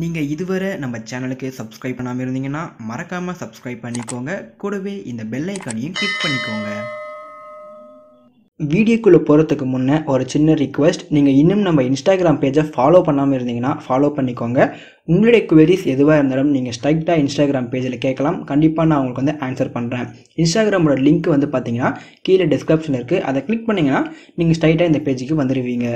நீங்க இதுவரை நம்ம சேனலுக்கு subscribe பண்ணாம இருந்தீங்கன்னா மறக்காம subscribe பண்ணிக்கோங்க கூடவே இந்த பெல் ஐகானையும் கிளிக் பண்ணிக்கோங்க வீடியோக்குள்ள போறதுக்கு முன்ன ஒரு சின்ன ரிக்வெஸ்ட் நீங்க இன்னும் நம்ம Instagram பேஜை ஃபாலோ பண்ணாம இருந்தீங்கன்னா ஃபாலோ பண்ணிக்கோங்க உங்களுடைய queries எதுவா இருந்தாலும் நீங்க ஸ்ட்ரைட்டா Instagram பேஜ்ல கேட்கலாம் கண்டிப்பா நான் உங்களுக்கு வந்து ஆன்சர் பண்றேன் Instagram ஓட லிங்க் வந்து பாத்தீங்கன்னா கீழ description இருக்கு அத கிளிக் பண்ணீங்கன்னா நீங்க ஸ்ட்ரைட்டா இந்த பேஜுக்கு வந்துருவீங்க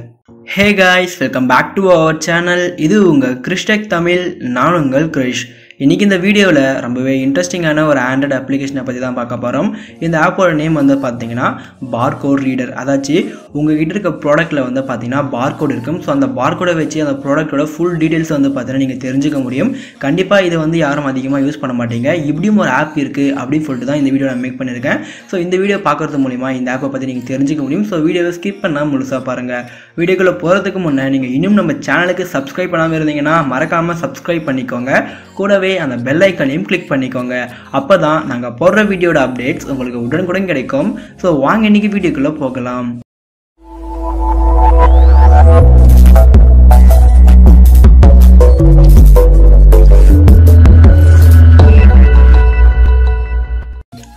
Hey guys, welcome back to our channel. இது உங்க Krish Tech Tamil, நான் உங்கள் Krish. இன்னைக்கு இந்த வீடியோல ரொம்பவே இன்ட்ரஸ்டிங்கான ஒரு ஆண்ட்ராய்டு அப்ளிகேஷனை பத்தி தான் பார்க்க போறோம். இந்த ஆப்போட நேம் வந்து பாத்தீங்கன்னா Barcode Reader. அதாச்சி உங்ககிட்ட இருக்க ப்ராடக்ட்ல வந்து பாத்தீங்கன்னா barcode இருக்கும். சோ அந்த barcode வெச்சு அந்த ப்ராடக்ட்டோட full details வந்து பாத்தீங்கன்னா நீங்க தெரிஞ்சுக்க முடியும். கண்டிப்பா இது வந்து யாரும் அதிகமா யூஸ் பண்ண மாட்டீங்க. இப்படியும் ஒரு ஆப் இருக்கு அப்படி சொல்லிட்டு தான் இந்த வீடியோ நான் மேக் பண்ணிருக்கேன். சோ இந்த வீடியோ பார்க்கிறது மூலமா இந்த ஆப்பை பத்தி நீங்க தெரிஞ்சுக்க முடியும். சோ வீடியோவை ஸ்கிப் பண்ணாம முழுசா பாருங்க. வீடியோக்குள்ள போறதுக்கு முன்ன நீங்க இன்னும் நம்ம சேனலுக்கு subscribe பண்ணாம இருந்தீங்கன்னா மறக்காம subscribe பண்ணிக்கோங்க. கூடவே அந்த bell ஐகானையும் click பண்ணிக்கோங்க அப்பதான் நாங்க போடுற வீடியோட அப்டேட்ஸ் உங்களுக்கு உடனுக்குடன் கிடைக்கும் சோ வாங்க இன்னைக்கு வீடியோக்குள்ள போகலாம்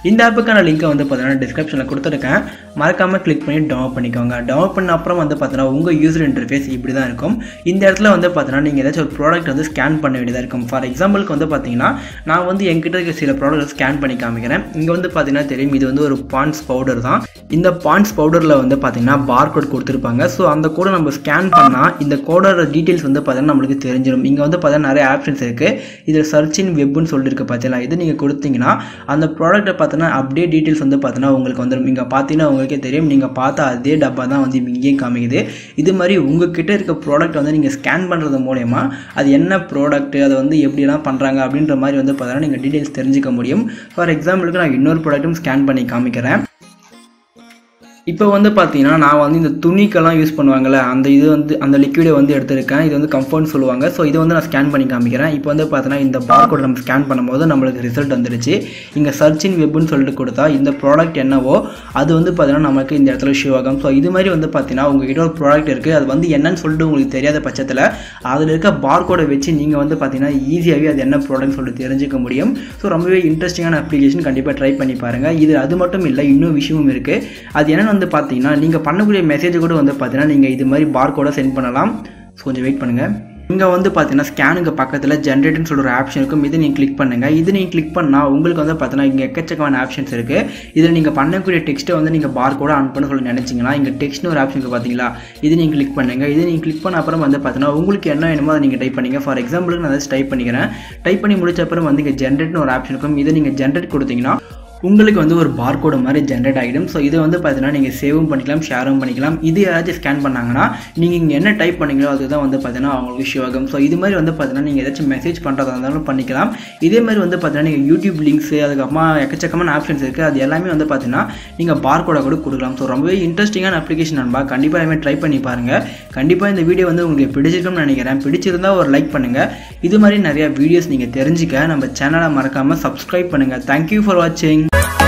இந்த ஆப்புக்கான லிங்கை வந்து பார்த்தீங்கன்னா டிஸ்கிரிப்ஷனில் கொடுத்துருக்கேன் மறக்காமல் கிளிக் பண்ணி டவுன்லோட் பண்ணிக்கோங்க டவுன்லோட் பண்ண அப்புறம் வந்து பார்த்தீங்கன்னா உங்கள் யூசர் இன்டர்ஃபேஸ் இப்படி தான் இருக்கும் இந்த இடத்துல வந்து பார்த்தீங்கன்னா நீங்கள் ஏதாச்சும் ஒரு ப்ராடக்ட் வந்து ஸ்கேன் பண்ண வேண்டியதாக இருக்கும் ஃபார் எக்ஸாம்பிளுக்கு வந்து பார்த்தீங்கன்னா நான் வந்து என்கிட்ட இருக்க சில ப்ராடக்ட் ஸ்கேன் பண்ணி காமிக்கிறேன் இங்கே வந்து பார்த்தீங்கன்னா தெரியும் இது வந்து ஒரு பாண்ட்ஸ் பவுடர் தான் இந்த பாண்ட்ஸ் பவுடரில் வந்து பார்த்தீங்கன்னா பார்கோட் கொடுத்துருப்பாங்க ஸோ அந்த கோடை நம்ம ஸ்கேன் பண்ணால் இந்த கோடோட டீட்டெயில்ஸ் வந்து பார்த்தீங்கன்னா நம்மளுக்கு தெரிஞ்சிடும் இங்கே வந்து பார்த்தீங்கன்னா நிறைய ஆப்ஷன்ஸ் இருக்குது இதில் சர்ச் இன் வெப்னு சொல்லியிருக்கு பார்த்தீங்கன்னா இது நீங்கள் கொடுத்தீங்கன்னா அந்த ப்ராடக்ட்டை பார்த்து Update details on the Patana Ungal Condor Minga Patina Ungakerim Ninga Pata De Dabana on the Mingi Kamide. Idumari Unga Kitter product on the scan bundle of the Molema, at the end of product on the Ebdina Pandranga Binter Mari on the Patana details Terjica Modium. For example, ignore product scan Pani Kamikara. இப்போ வந்து பாத்தீங்கன்னா நான் வந்து இந்த துணிக்கெல்லாம் use பண்ணுவாங்கல அந்த இது வந்து அந்த லிக்விட வந்து எடுத்துர்க்கேன் இது வந்து கம்ஃபர்ட் சொல்லுவாங்க சோ இது வந்து நான் ஸ்கேன் பண்ணி காமிக்கிறேன் இப்போ வந்து பாத்தீங்கன்னா இந்த barcode நம்ம ஸ்கேன் பண்ணும்போது நமக்கு ரிசல்ட் வந்துருச்சு இங்க சர்ச் இன் வெப்னு சொல்லிட்டு கொடுத்தா இந்த ப்ராடக்ட் என்னவோ அது வந்து பாத்தீங்கன்னா நமக்கு இந்த இடத்துல ஷோ ஆகும் சோ இது மாதிரி வந்து பாத்தீங்கன்னா உங்ககிட்ட ஒரு ப்ராடக்ட் இருக்கு அது வந்து என்னன்னு சொல்லிட்டு உங்களுக்கு தெரியாத பட்சத்துல அதுல இருக்க barcode வெச்சு நீங்க வந்து பாத்தீங்கன்னா ஈஸியாவே அது என்ன ப்ராடக்ட்னு சொல்லிட்டு தெரிஞ்சுக்க முடியும் சோ ரொம்பவே இன்ட்ரஸ்டிங்கான அப்ளிகேஷன் கண்டிப்பா ட்ரை பண்ணி பாருங்க இது அது மட்டும் இல்ல இன்னும் விஷயமும் இருக்கு அது என்ன வந்து பாத்தீங்கன்னா நீங்க பண்ணக்கூடிய மெசேஜ் கூட வந்து பாத்தீங்கன்னா நீங்க இது மாதிரி barcode சென்ட் பண்ணலாம் கொஞ்சம் வெயிட் பண்ணுங்க இங்க வந்து பாத்தீங்கன்னா ஸ்கேனுக்கு பக்கத்துல ஜெனரேட் ன்னு சொல்ற ஒரு ஆப்ஷன் இருக்கும் இது நீங்க கிளிக் பண்ணுங்க இது நீங்க கிளிக் பண்ணா உங்களுக்கு வந்து பாத்தீங்கன்னா இங்க எக்கச்சக்கமான ஆப்ஷன்ஸ் இருக்கு இதுல நீங்க பண்ணக்கூடிய டெக்ஸ்ட் வந்து நீங்க barcode ஆன் பண்ண சொல்லி நினைச்சீங்கனா இங்க டெக்ஸ்ட்னு ஒரு ஆப்ஷன் இருக்கு பாத்தீங்களா இது நீங்க கிளிக் பண்ணுங்க இது நீங்க கிளிக் பண்ண அப்புறம் வந்து பாத்தீங்கன்னா உங்களுக்கு என்ன வேணுமோ அதை நீங்க டைப் பண்ணீங்க ஃபார் எக்ஸாம்பிள் நான் அதை டைப் பண்ணிக்கிறேன் டைப் பண்ணி முடிச்ச அப்புறம் வந்து இங்க ஜெனரேட் ன்னு ஒரு ஆப்ஷன் இருக்கும் இது நீங்க ஜெனரேட் கொடுத்தீங்கனா உங்களுக்கு வந்து ஒரு barcode மாதிரி ஜெனரேட் ஆகிடும் ஸோ இது வந்து பார்த்தீங்கன்னா நீங்கள் சேவும் பண்ணிக்கலாம் ஷேரும் பண்ணிக்கலாம் இது யாராச்சும் ஸ்கேன் பண்ணாங்கன்னா நீங்கள் இங்கே என்ன டைப் பண்ணீங்களோ அதுதான் வந்து பார்த்தீங்கன்னா அவங்களுக்கு ஷோ ஆகும் ஸோ இது மாதிரி வந்து பார்த்தீங்கன்னா நீங்கள் ஏதாச்சும் மெசேஜ் பண்ணுறதா இருந்தாலும் பண்ணிக்கலாம் இதே மாதிரி வந்து பார்த்தீங்கன்னா நீங்கள் யூடியூப் லிங்க்ஸ் அதுக்கப்புறமா எக்கச்சக்கமான ஆப்ஷன்ஸ் இருக்குது அது எல்லாமே வந்து பார்த்தீங்கன்னா நீங்கள் barcode கூட கொடுக்கலாம் ஸோ ரொம்பவே இன்ட்ரெஸ்டிங்கான அப்ளிகேஷன் நண்பா கண்டிப்பாக எல்லாமே ட்ரை பண்ணி பாருங்கள் கண்டிப்பாக இந்த வீடியோ வந்து உங்களுக்கு பிடிச்சிருக்கும்னு நினைக்கிறேன் பிடிச்சிருந்தா ஒரு லைக் பண்ணுங்கள் இது மாதிரி நிறையா வீடியோஸ் நீங்கள் தெரிஞ்சுக்க நம்ம சேனலை மறக்காமல் subscribe பண்ணுங்கள் தேங்க்யூ ஃபார் வாட்சிங்